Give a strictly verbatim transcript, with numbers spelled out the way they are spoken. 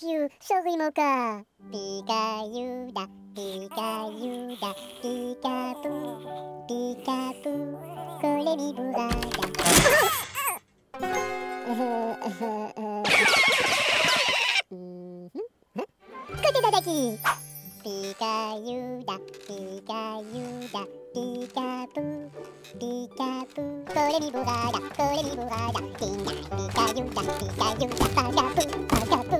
Piu, Shorimoka. Pika-yuda, Pika-yuda, Pika-poo, Pika-poo, Kore-mi-bu-ra-da. Pika-yuda, Pika-yuda, Pika-poo, Pika-poo, Kore-mi-bu-ra-da, Kore-mi-bu-ra-da. Pika-yuda, Pika-yuda, Pika-poo, Pika-poo.